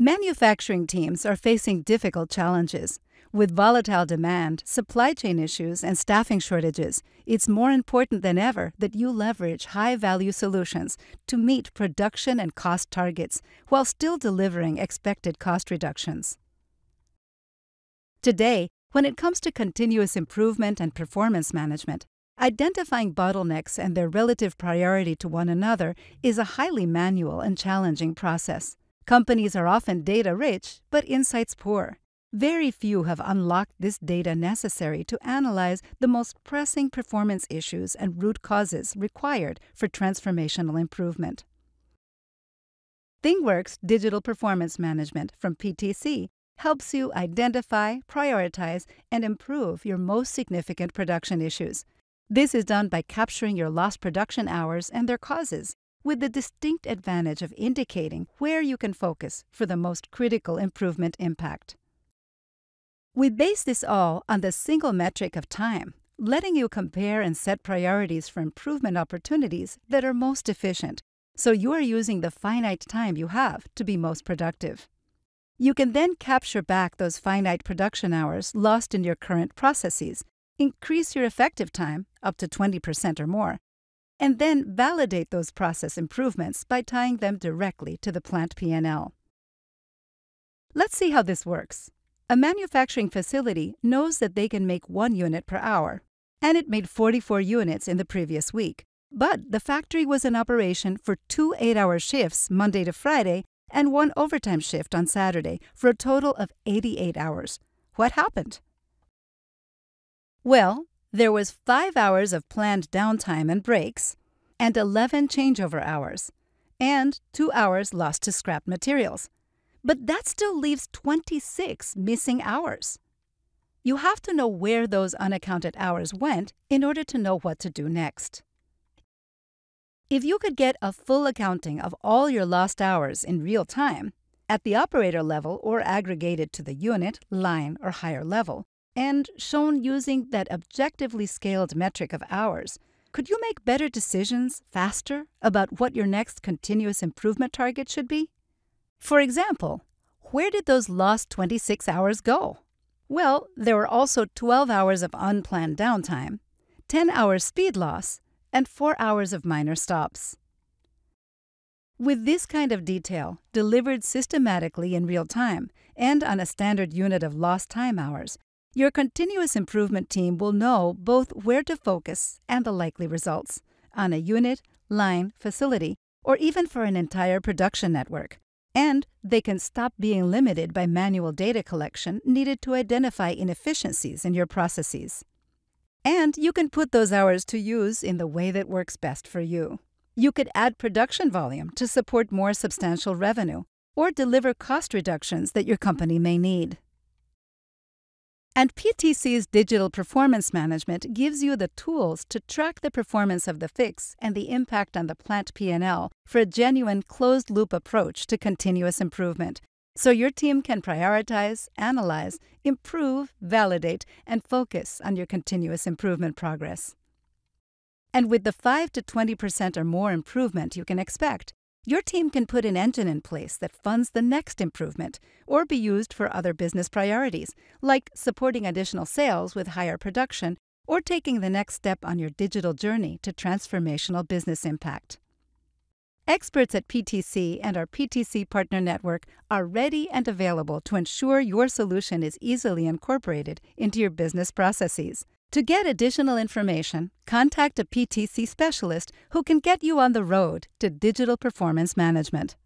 Manufacturing teams are facing difficult challenges. With volatile demand, supply chain issues, and staffing shortages, it's more important than ever that you leverage high-value solutions to meet production and cost targets while still delivering expected cost reductions. Today, when it comes to continuous improvement and performance management, identifying bottlenecks and their relative priority to one another is a highly manual and challenging process. Companies are often data-rich, but insights-poor. Very few have unlocked this data necessary to analyze the most pressing performance issues and root causes required for transformational improvement. ThingWorx Digital Performance Management from PTC helps you identify, prioritize, and improve your most significant production issues. This is done by capturing your lost production hours and their causes, with the distinct advantage of indicating where you can focus for the most critical improvement impact. We base this all on the single metric of time, letting you compare and set priorities for improvement opportunities that are most efficient, so you are using the finite time you have to be most productive. You can then capture back those finite production hours lost in your current processes, increase your effective time up to 20% or more, and then validate those process improvements by tying them directly to the plant P&L. Let's see how this works. A manufacturing facility knows that they can make 1 unit per hour, and it made 44 units in the previous week. But the factory was in operation for 2 8-hour shifts Monday to Friday and 1 overtime shift on Saturday for a total of 88 hours. What happened? Well, there was 5 hours of planned downtime and breaks, and 11 changeover hours, and 2 hours lost to scrap materials. But that still leaves 26 missing hours. You have to know where those unaccounted hours went in order to know what to do next. If you could get a full accounting of all your lost hours in real time, at the operator level or aggregated to the unit, line, or higher level, and shown using that objectively scaled metric of hours, could you make better decisions faster about what your next continuous improvement target should be? For example, where did those lost 26 hours go? Well, there were also 12 hours of unplanned downtime, 10 hours speed loss, and 4 hours of minor stops. With this kind of detail, delivered systematically in real time and on a standard unit of lost time hours, your continuous improvement team will know both where to focus and the likely results on a unit, line, facility, or even for an entire production network. And they can stop being limited by manual data collection needed to identify inefficiencies in your processes. And you can put those hours to use in the way that works best for you. You could add production volume to support more substantial revenue or deliver cost reductions that your company may need. And PTC's Digital Performance Management gives you the tools to track the performance of the fix and the impact on the plant P&L for a genuine closed-loop approach to continuous improvement, so your team can prioritize, analyze, improve, validate, and focus on your continuous improvement progress. And with the 5 to 20% or more improvement you can expect, your team can put an engine in place that funds the next improvement or be used for other business priorities, like supporting additional sales with higher production or taking the next step on your digital journey to transformational business impact. Experts at PTC and our PTC Partner Network are ready and available to ensure your solution is easily incorporated into your business processes. To get additional information, contact a PTC specialist who can get you on the road to digital performance management.